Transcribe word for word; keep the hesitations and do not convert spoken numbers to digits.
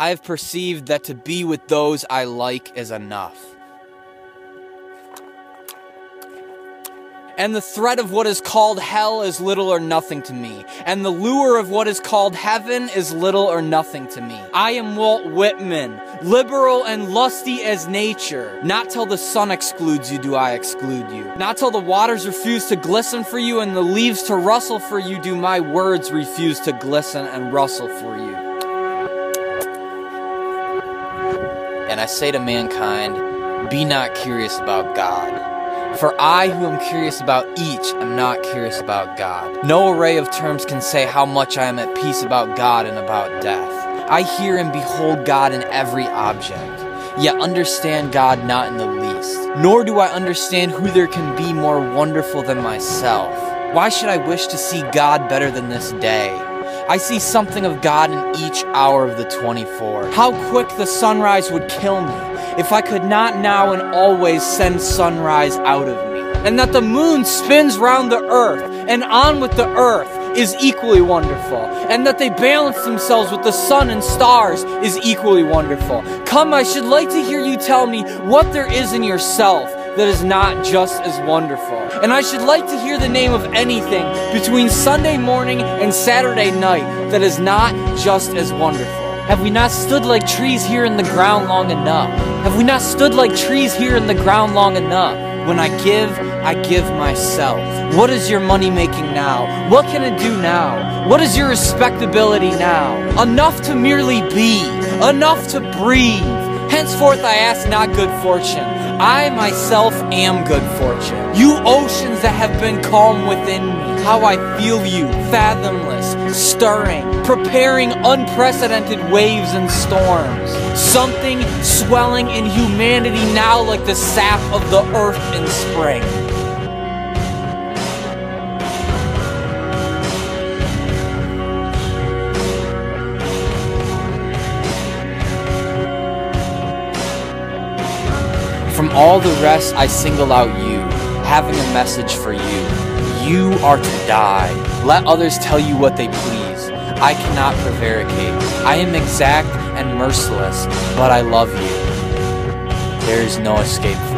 I have perceived that to be with those I like is enough. And the threat of what is called hell is little or nothing to me. And the lure of what is called heaven is little or nothing to me. I am Walt Whitman, liberal and lusty as nature. Not till the sun excludes you do I exclude you. Not till the waters refuse to glisten for you and the leaves to rustle for you do my words refuse to glisten and rustle for you. And I say to mankind, be not curious about God. For I, who am curious about each, am not curious about God. No array of terms can say how much I am at peace about God and about death. I hear and behold God in every object, yet understand God not in the least. Nor do I understand who there can be more wonderful than myself. Why should I wish to see God better than this day? I see something of God in each hour of the twenty-four. How quick the sunrise would kill me if I could not now and always send sunrise out of me. And that the moon spins round the earth and on with the earth is equally wonderful. And that they balance themselves with the sun and stars is equally wonderful. Come, I should like to hear you tell me what there is in yourself that is not just as wonderful. And I should like to hear the name of anything between Sunday morning and Saturday night that is not just as wonderful. Have we not stood like trees here in the ground long enough? Have we not stood like trees here in the ground long enough? When I give, I give myself. What is your money making now? What can it do now? What is your respectability now? Enough to merely be, enough to breathe. Henceforth I ask not good fortune. I myself am good fortune. You oceans that have been calm within me, how I feel you, fathomless, stirring, preparing unprecedented waves and storms. Something swelling in humanity now like the sap of the earth in spring. From all the rest, I single out you, having a message for you. You are to die. Let others tell you what they please. I cannot prevaricate. I am exact and merciless, but I love you. There is no escape from you.